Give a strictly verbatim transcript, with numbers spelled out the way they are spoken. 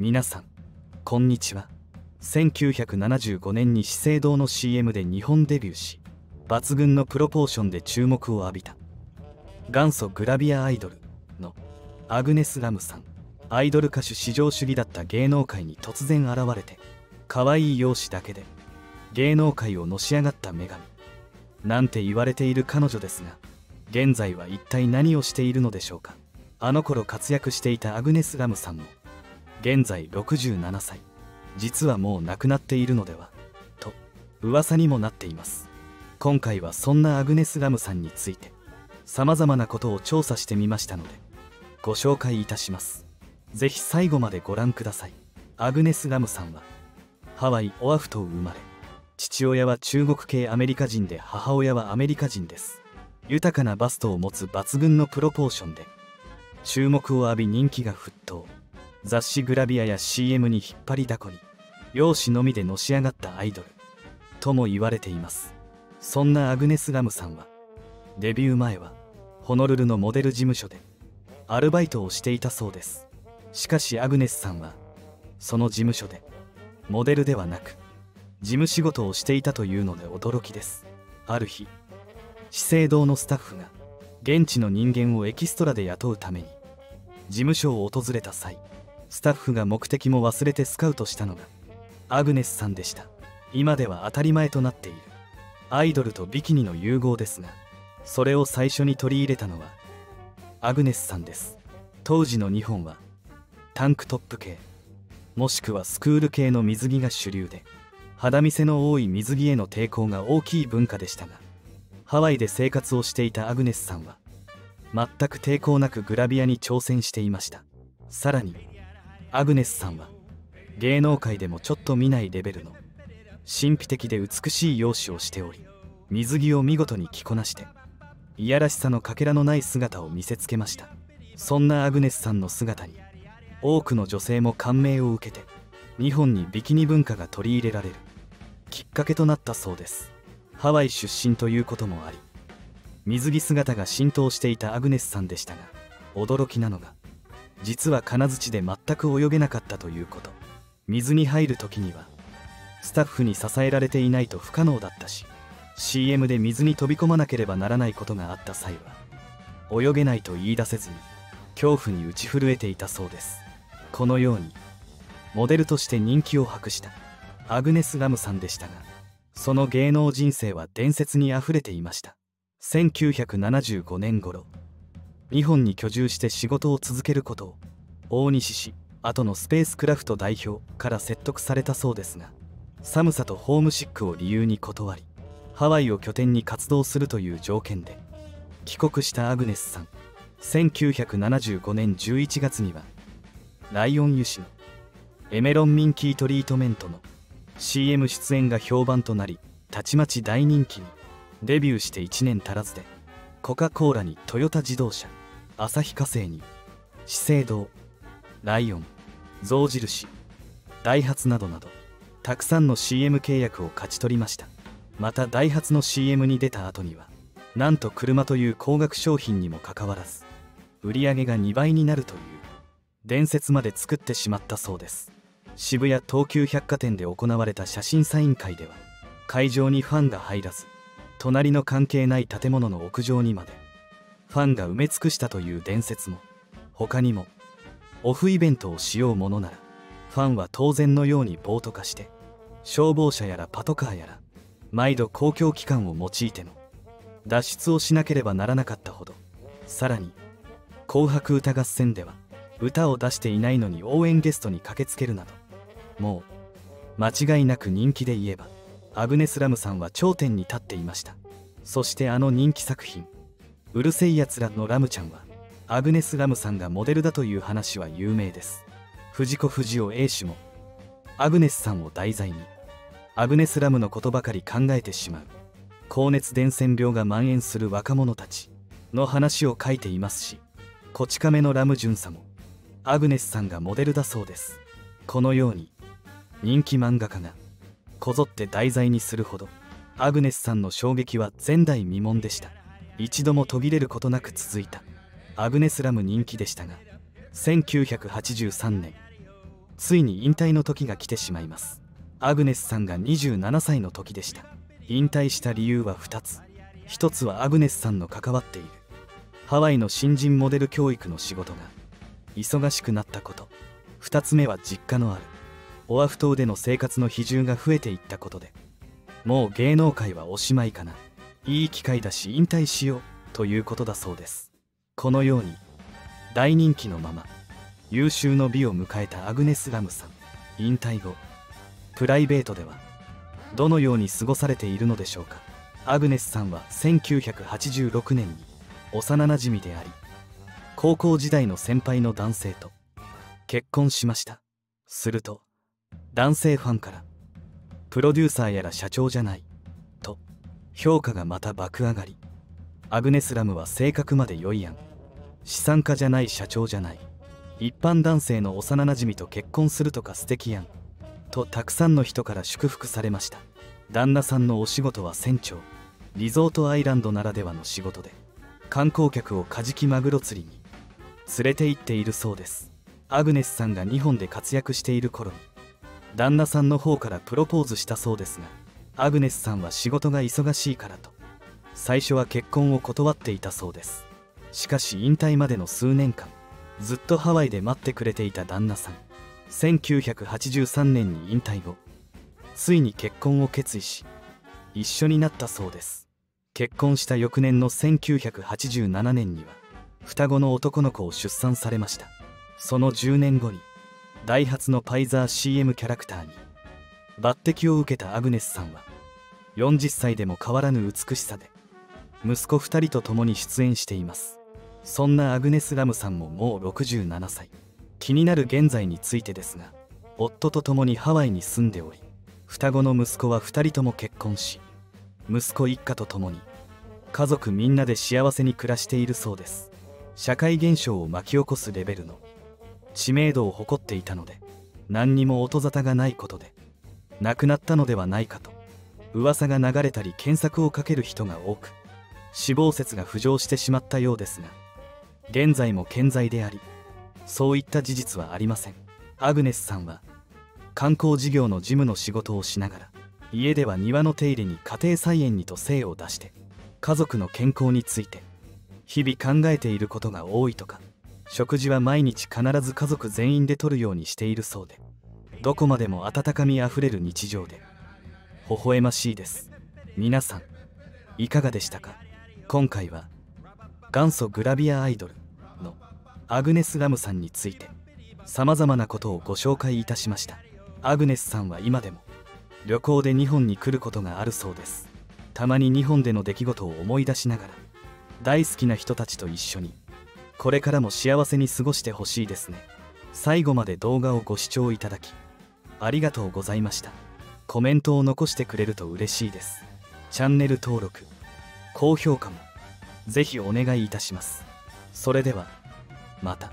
皆さんこんにちは。せんきゅうひゃくななじゅうごねんに資生堂の シーエム で日本デビューし、抜群のプロポーションで注目を浴びた元祖グラビアアイドルのアグネス・ラムさん。アイドル歌手至上主義だった芸能界に突然現れて、可愛い容姿だけで芸能界をのし上がった女神なんて言われている彼女ですが、現在は一体何をしているのでしょうか。あの頃活躍していたアグネス・ラムさんも現在ろくじゅうななさい、実はもう亡くなっているのではと噂にもなっています。今回はそんなアグネス・ラムさんについてさまざまなことを調査してみましたのでご紹介いたします。是非最後までご覧ください。アグネス・ラムさんはハワイ・オアフ島生まれ、父親は中国系アメリカ人で母親はアメリカ人です。豊かなバストを持つ抜群のプロポーションで注目を浴び、人気が沸騰。雑誌グラビアや シーエム に引っ張りだこに、容姿のみでのし上がったアイドルとも言われています。そんなアグネス・ラムさんはデビュー前はホノルルのモデル事務所でアルバイトをしていたそうです。しかしアグネスさんはその事務所でモデルではなく事務仕事をしていたというので驚きです。ある日、資生堂のスタッフが現地の人間をエキストラで雇うために事務所を訪れた際、スタッフが目的も忘れてスカウトしたのがアグネスさんでした。今では当たり前となっているアイドルとビキニの融合ですが、それを最初に取り入れたのはアグネスさんです。当時の日本はタンクトップ系もしくはスクール系の水着が主流で、肌見せの多い水着への抵抗が大きい文化でしたが、ハワイで生活をしていたアグネスさんは全く抵抗なくグラビアに挑戦していました。さらにアグネスさんは芸能界でもちょっと見ないレベルの神秘的で美しい容姿をしており、水着を見事に着こなしていやらしさのかけらのない姿を見せつけました。そんなアグネスさんの姿に多くの女性も感銘を受けて、日本にビキニ文化が取り入れられるきっかけとなったそうです。ハワイ出身ということもあり、水着姿が浸透していたアグネスさんでしたが、驚きなのが実は金槌で全く泳げなかったということ。水に入る時にはスタッフに支えられていないと不可能だったし、 シーエム で水に飛び込まなければならないことがあった際は泳げないと言い出せずに恐怖に打ち震えていたそうです。このようにモデルとして人気を博したアグネス・ラムさんでしたが、その芸能人生は伝説にあふれていました。せんきゅうひゃくななじゅうごねん頃、日本に居住して仕事を続けることを大西氏、後のスペースクラフト代表から説得されたそうですが、寒さとホームシックを理由に断り、ハワイを拠点に活動するという条件で帰国したアグネスさん。せんきゅうひゃくななじゅうごねんじゅういちがつにはライオン油脂のエメロンミンキートリートメントのシーエム 出演が評判となり、たちまち大人気に。デビューしていちねん足らずでコカ・コーラにトヨタ自動車、旭化成に資生堂、ライオン、象印、ダイハツなどなどたくさんの シーエム 契約を勝ち取りました。またダイハツの シーエム に出た後には、なんと車という高額商品にもかかわらず売り上げがにばいになるという伝説まで作ってしまったそうです。渋谷東急百貨店で行われた写真サイン会では、会場にファンが入らず隣の関係ない建物の屋上にまでファンが埋め尽くしたという伝説も。他にもオフイベントをしようものならファンは当然のように暴徒化して、消防車やらパトカーやら毎度公共機関を用いての脱出をしなければならなかったほど。さらに紅白歌合戦では歌を出していないのに応援ゲストに駆けつけるなど、もう間違いなく人気で言えばアグネス・ラムさんは頂点に立っていました。そしてあの人気作品「うるせいやつら」のラムちゃんはアグネス・ラムさんがモデルだという話は有名です。藤子不二雄 A 氏もアグネスさんを題材にアグネス・ラムのことばかり考えてしまう高熱伝染病が蔓延する若者たちの話を書いていますし、こち亀のラム巡査もアグネスさんがモデルだそうです。このように人気漫画家がこぞって題材にするほど、アグネスさんの衝撃は前代未聞でした。一度も途切れることなく続いたアグネス・ラム人気でしたが、せんきゅうひゃくはちじゅうさんねんついに引退の時が来てしまいます。アグネスさんがにじゅうななさいの時でした。引退した理由はふたつ。ひとつはアグネスさんの関わっているハワイの新人モデル教育の仕事が忙しくなったこと。ふたつめは実家のあるオアフ島での生活の比重が増えていったことで、もう芸能界はおしまいかな、いい機会だし引退しようということだそうです。このように大人気のまま優秀の美を迎えたアグネス・ラムさん、引退後プライベートではどのように過ごされているのでしょうか。アグネスさんはせんきゅうひゃくはちじゅうろくねんに幼なじみであり、高校時代の先輩の男性と結婚しました。すると男性ファンからプロデューサーやら社長じゃないと評価がまた爆上がり、アグネス・ラムは性格まで良いやん、資産家じゃない、社長じゃない、一般男性の幼なじみと結婚するとか素敵やんとたくさんの人から祝福されました。旦那さんのお仕事は船長、リゾートアイランドならではの仕事で観光客をカジキマグロ釣りに連れて行っているそうです。アグネスさんが日本で活躍している頃に旦那さんの方からプロポーズしたそうですが、アグネスさんは仕事が忙しいからと最初は結婚を断っていたそうです。しかし引退までの数年間ずっとハワイで待ってくれていた旦那さん、せんきゅうひゃくはちじゅうさんねんに引退後ついに結婚を決意し一緒になったそうです。結婚した翌年のせんきゅうひゃくはちじゅうななねんには双子の男の子を出産されました。そのじゅうねんごにダイハツのパイザー シーエム キャラクターに抜擢を受けたアグネスさんはよんじゅっさいでも変わらぬ美しさで息子ふたりと共に出演しています。そんなアグネス・ラムさんももうろくじゅうななさい。気になる現在についてですが、夫と共にハワイに住んでおり、双子の息子はふたりとも結婚し、息子一家と共に家族みんなで幸せに暮らしているそうです。社会現象を巻き起こすレベルの知名度を誇っていたので、何にも音沙汰がないことで亡くなったのではないかと噂が流れたり、検索をかける人が多く死亡説が浮上してしまったようですが、現在も健在であり、そういった事実はありません。アグネスさんは観光事業の事務の仕事をしながら、家では庭の手入れに家庭菜園にと精を出して家族の健康について日々考えていることが多いとか、食事は毎日必ず家族全員でとるようにしているそうで、どこまでも温かみあふれる日常で微笑ましいです。皆さんいかがでしたか。今回は元祖グラビアアイドルのアグネス・ラムさんについてさまざまなことをご紹介いたしました。アグネスさんは今でも旅行で日本に来ることがあるそうです。たまに日本での出来事を思い出しながら大好きな人たちと一緒にこれからも幸せに過ごしてほしいですね。最後まで動画をご視聴いただきありがとうございました。コメントを残してくれると嬉しいです。チャンネル登録、高評価もぜひお願いいたします。それではまた。